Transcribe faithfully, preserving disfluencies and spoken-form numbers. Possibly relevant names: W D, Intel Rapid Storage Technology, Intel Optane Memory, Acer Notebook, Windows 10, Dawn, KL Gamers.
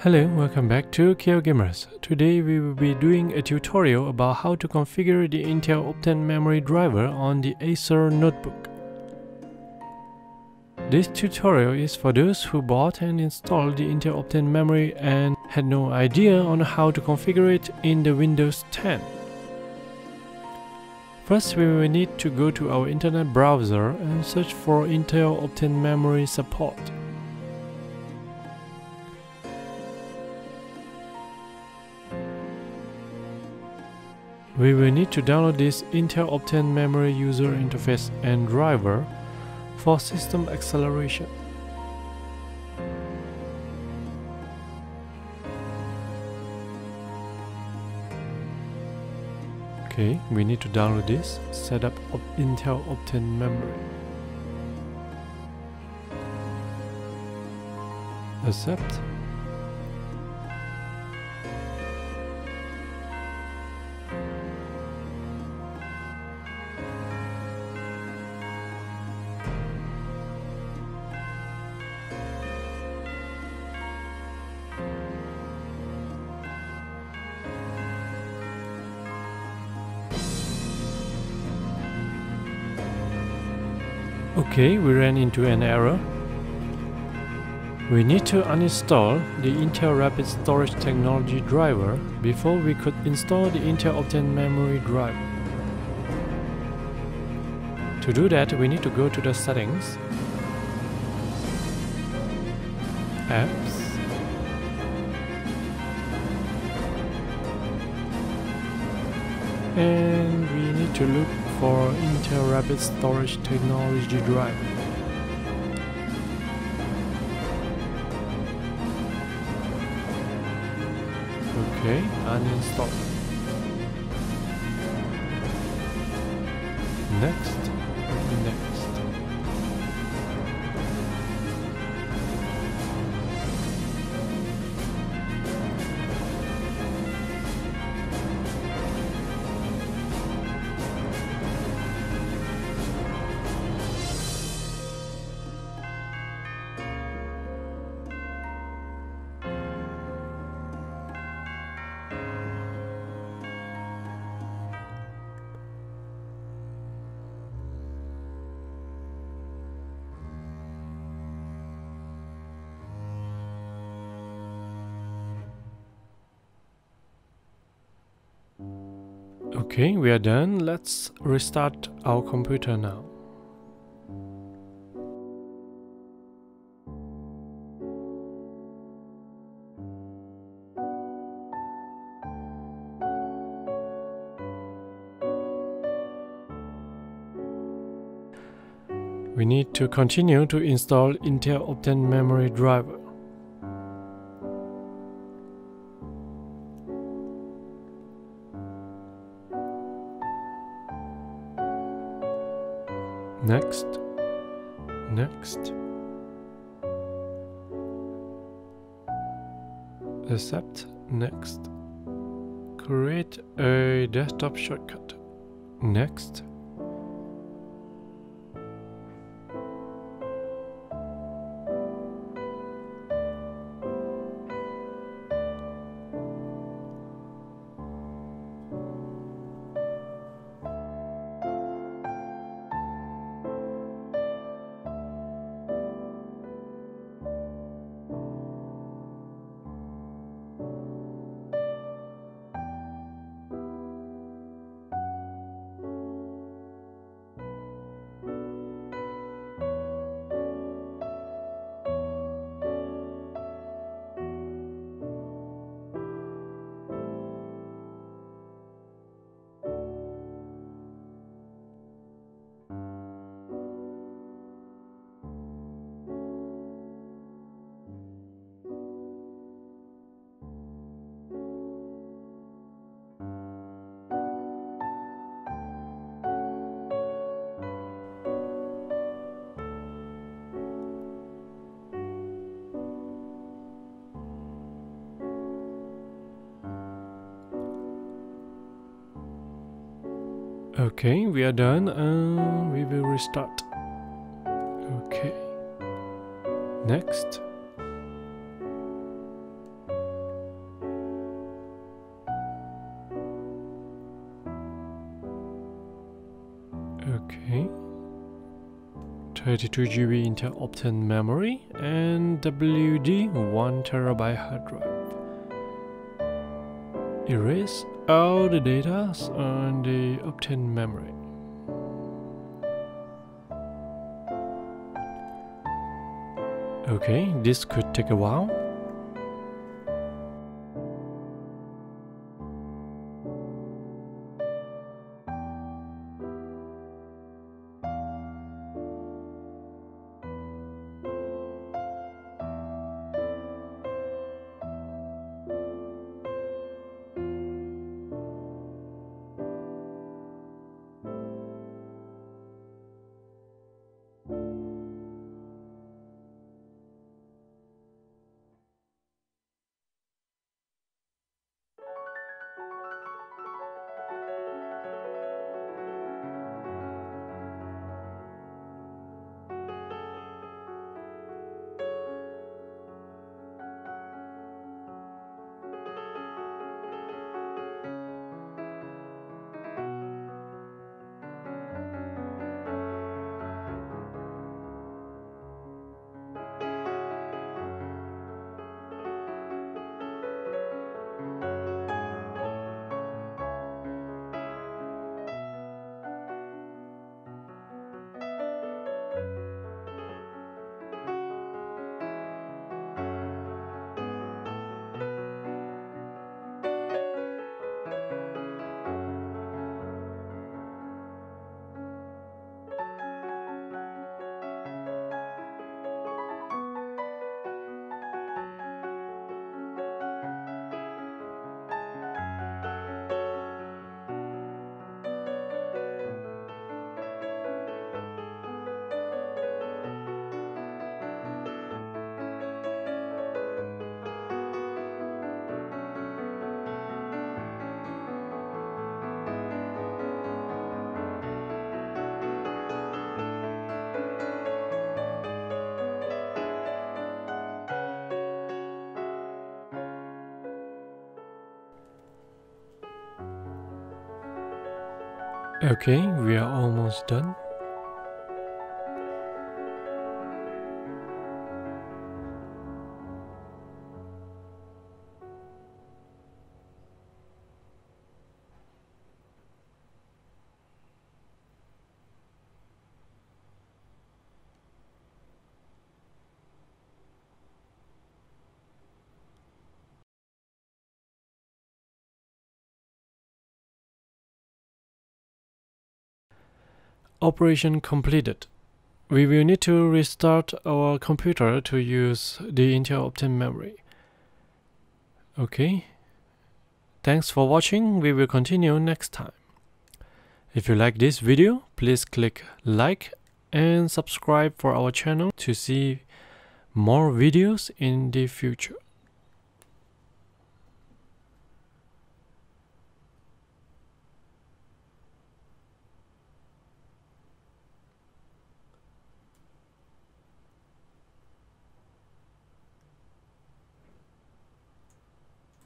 Hello, welcome back to K L Gamers. Today we will be doing a tutorial about how to configure the Intel Optane Memory driver on the Acer Notebook. This tutorial is for those who bought and installed the Intel Optane Memory and had no idea on how to configure it in the Windows ten. First, we will need to go to our internet browser and search for Intel Optane Memory support. We will need to download this Intel Optane Memory user interface and driver for system acceleration. Okay, we need to download this. Set up Intel Optane Memory. Accept. Okay, we ran into an error. We need to uninstall the Intel Rapid Storage Technology driver before we could install the Intel Optane Memory driver. To do that, we need to go to the settings, apps, and we need to look for Intel Rapid Storage Technology drive. Okay, uninstall. Next, next. Okay, we are done. Let's restart our computer now. We need to continue to install Intel Optane Memory driver. Next, next, accept, next, create a desktop shortcut, next, okay, we are done and we will restart. Okay, next, thirty-two gigabyte Intel Optane memory and W D one terabyte hard drive. Erase all the data on the Optane memory. Okay, this could take a while. Okay, we are almost done. Operation completed. We will need to restart our computer to use the Intel Optane memory. Okay. Thanks for watching. We will continue next time. If you like this video, please click like and subscribe for our channel to see more videos in the future.